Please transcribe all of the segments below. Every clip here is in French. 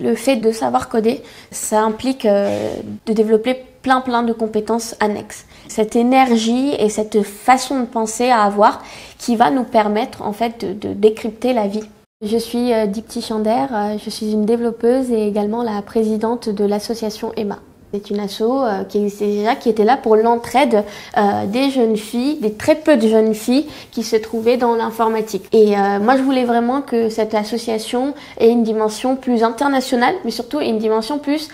Le fait de savoir coder, ça implique de développer plein de compétences annexes. Cette énergie et cette façon de penser à avoir qui va nous permettre en fait de décrypter la vie. Je suis Dipty Chander, je suis une développeuse et également la présidente de l'association E-mma. C'est une asso qui existait déjà, qui était là pour l'entraide des jeunes filles, des très peu de jeunes filles qui se trouvaient dans l'informatique. Et moi, je voulais vraiment que cette association ait une dimension plus internationale, mais surtout une dimension plus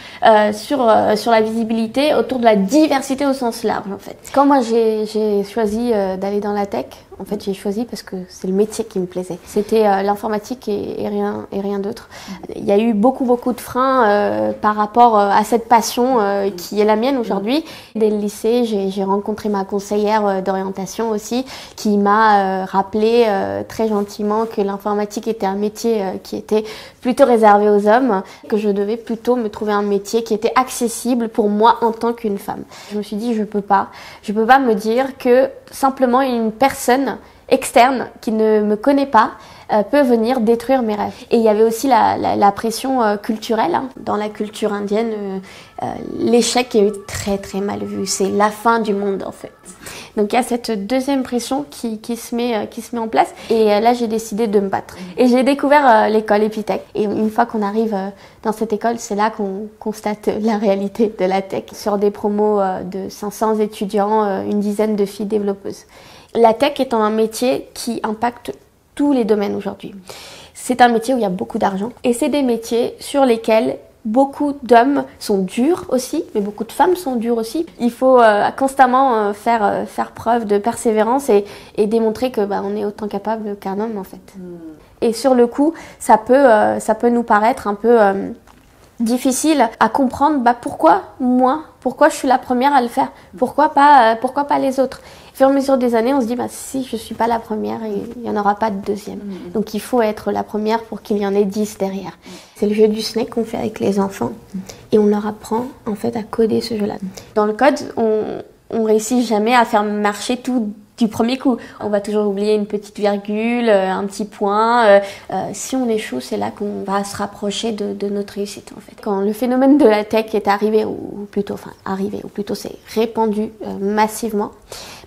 sur la visibilité autour de la diversité au sens large, en fait. Quand moi, j'ai choisi d'aller dans la tech, en fait, j'ai choisi parce que c'est le métier qui me plaisait. C'était l'informatique et rien d'autre. Il y a eu beaucoup de freins par rapport à cette passion qui est la mienne aujourd'hui. Dès le lycée, j'ai rencontré ma conseillère d'orientation aussi, qui m'a rappelé très gentiment que l'informatique était un métier qui était plutôt réservé aux hommes, que je devais plutôt me trouver un métier qui était accessible pour moi en tant qu'une femme. Je me suis dit, je peux pas me dire que simplement une personne externe qui ne me connaît pas peut venir détruire mes rêves. Et il y avait aussi la pression culturelle. Hein. Dans la culture indienne, l'échec est très mal vu. C'est la fin du monde en fait. Donc il y a cette deuxième pression qui se met en place. Et là j'ai décidé de me battre. Et j'ai découvert l'école Epitech. Et une fois qu'on arrive dans cette école, c'est là qu'on constate la réalité de la tech. Sur des promos de 500 étudiants, une dizaine de filles développeuses. La tech étant un métier qui impacte tous les domaines aujourd'hui. C'est un métier où il y a beaucoup d'argent et c'est des métiers sur lesquels beaucoup d'hommes sont durs aussi, mais beaucoup de femmes sont dures aussi. Il faut constamment faire preuve de persévérance et démontrer que on est autant capable qu'un homme en fait. Et sur le coup, ça peut nous paraître un peu difficile à comprendre pourquoi moi, pourquoi je suis la première à le faire, pourquoi pas les autres. Au fur et à mesure des années, on se dit si je suis pas la première, il y en aura pas de deuxième. Donc il faut être la première pour qu'il y en ait 10 derrière. C'est le jeu du Snake qu'on fait avec les enfants et on leur apprend en fait à coder ce jeu-là. Dans le code, on réussit jamais à faire marcher tout du premier coup. On va toujours oublier une petite virgule, un petit point. Si on échoue, c'est là qu'on va se rapprocher de notre réussite en fait. Quand le phénomène de la tech est arrivé, ou plutôt c'est répandu massivement,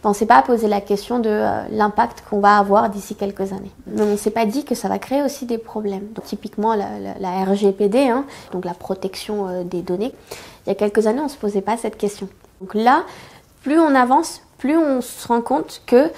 on ne s'est pas posé la question de l'impact qu'on va avoir d'ici quelques années. Mais on ne s'est pas dit que ça va créer aussi des problèmes. Donc, typiquement la RGPD, hein, donc la protection des données. Il y a quelques années, on ne se posait pas cette question. Donc là, plus on avance, plus on se rend compte qu'il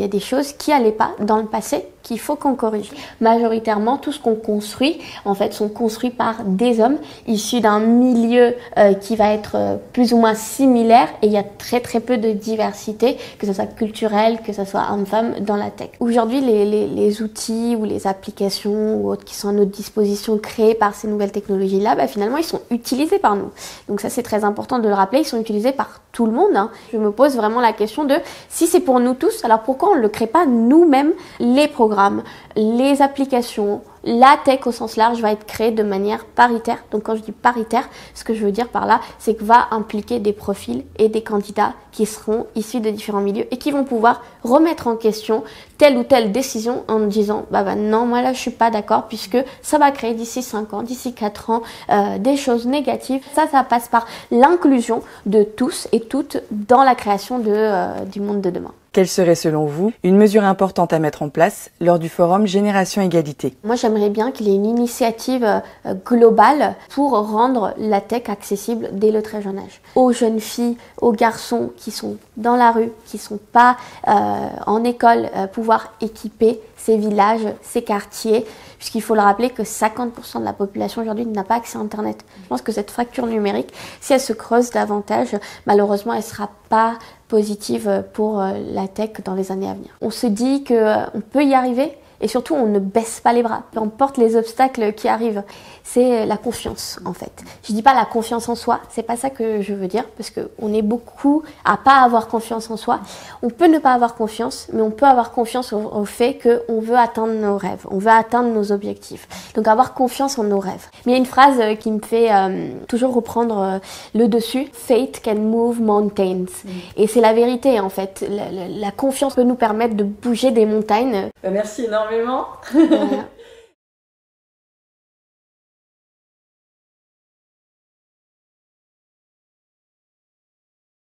y a des choses qui n'allaient pas dans le passé, qu'il faut qu'on corrige. Majoritairement, tout ce qu'on construit, en fait, sont construits par des hommes issus d'un milieu qui va être plus ou moins similaire et il y a très peu de diversité, que ce soit culturelle, que ce soit homme-femme, dans la tech. Aujourd'hui, les outils ou les applications ou autres qui sont à notre disposition créés par ces nouvelles technologies-là, finalement, ils sont utilisés par nous. Donc ça, c'est très important de le rappeler, ils sont utilisés par tout le monde. Hein. Je me pose vraiment la question de si c'est pour nous tous, alors pourquoi on ne le crée pas nous-mêmes? Les programmes, les applications, la tech au sens large va être créée de manière paritaire. Donc quand je dis paritaire, ce que je veux dire par là, c'est que va impliquer des profils et des candidats qui seront issus de différents milieux et qui vont pouvoir remettre en question telle ou telle décision en disant non, moi là je suis pas d'accord puisque ça va créer d'ici 5 ans, d'ici 4 ans des choses négatives. Ça passe par l'inclusion de tous et toutes dans la création du monde de demain. Quelle serait selon vous une mesure importante à mettre en place lors du Forum Génération Égalité? Moi j'aimerais bien qu'il y ait une initiative globale pour rendre la tech accessible dès le très jeune âge. Aux jeunes filles, aux garçons qui sont dans la rue, qui ne sont pas en école, pouvoir équiper ces villages, ces quartiers, puisqu'il faut le rappeler que 50% de la population aujourd'hui n'a pas accès à Internet. Je pense que cette fracture numérique, si elle se creuse davantage, malheureusement, elle ne sera pas positive pour la tech dans les années à venir. On se dit qu'on peut y arriver et surtout, on ne baisse pas les bras, peu importe les obstacles qui arrivent. C'est la confiance, en fait. Je ne dis pas la confiance en soi, c'est pas ça que je veux dire, parce qu'on est beaucoup à ne pas avoir confiance en soi. On peut ne pas avoir confiance, mais on peut avoir confiance au fait qu'on veut atteindre nos rêves, on veut atteindre nos objectifs. Donc avoir confiance en nos rêves. Mais il y a une phrase qui me fait toujours reprendre le dessus. « Faith can move mountains ». Et c'est la vérité, en fait. La confiance peut nous permettre de bouger des montagnes. Merci énormément. Voilà.